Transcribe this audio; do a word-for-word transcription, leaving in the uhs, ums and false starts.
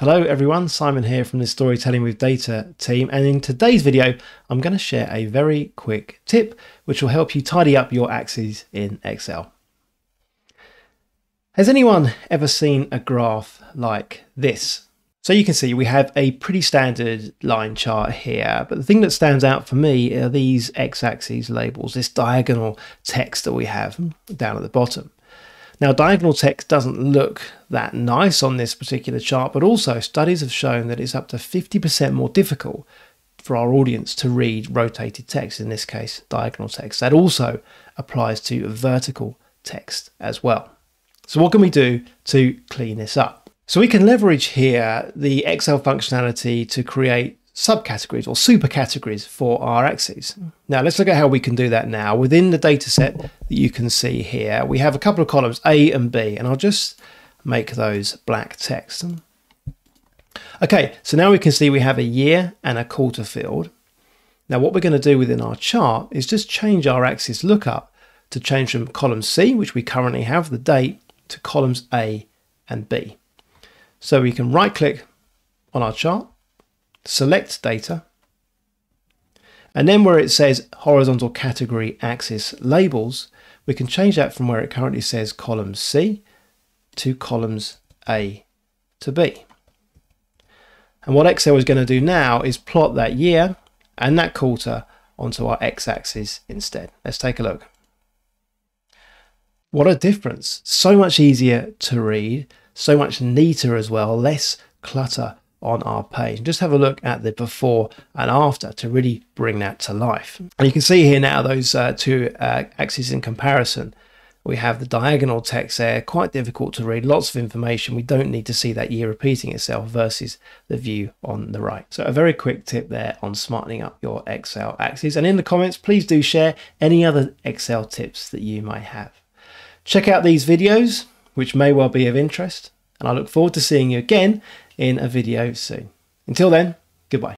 Hello everyone, Simon here from the Storytelling with Data team, and in today's video I'm going to share a very quick tip which will help you tidy up your axes in Excel. Has anyone ever seen a graph like this? So you can see we have a pretty standard line chart here, but the thing that stands out for me are these x-axis labels, this diagonal text that we have down at the bottom. Now, diagonal text doesn't look that nice on this particular chart, but also studies have shown that it's up to fifty percent more difficult for our audience to read rotated text, in this case, diagonal text. That also applies to vertical text as well. So what can we do to clean this up? So we can leverage here the Excel functionality to create subcategories or super categories for our axes. Now let's look at how we can do that now. Within the data set that you can see here, we have a couple of columns A and B, and I'll just make those black text. Okay, so now we can see we have a year and a quarter field. Now what we're going to do within our chart is just change our axis lookup to change from column C, which we currently have, the date, to columns A and B. So we can right click on our chart, select data, and then where it says horizontal category axis labels, we can change that from where it currently says column C to columns A to B. And what Excel is going to do now is plot that year and that quarter onto our x-axis instead. Let's take a look. What a difference. So much easier to read, so much neater as well, less clutter on our page. Just have a look at the before and after to really bring that to life. And you can see here now those uh, two uh, axes in comparison. We have the diagonal text there, quite difficult to read, lots of information. We don't need to see that year repeating itself versus the view on the right. So a very quick tip there on smartening up your Excel axes. And in the comments, please do share any other Excel tips that you might have. Check out these videos, which may well be of interest, and I look forward to seeing you again in a video soon. Until then, goodbye.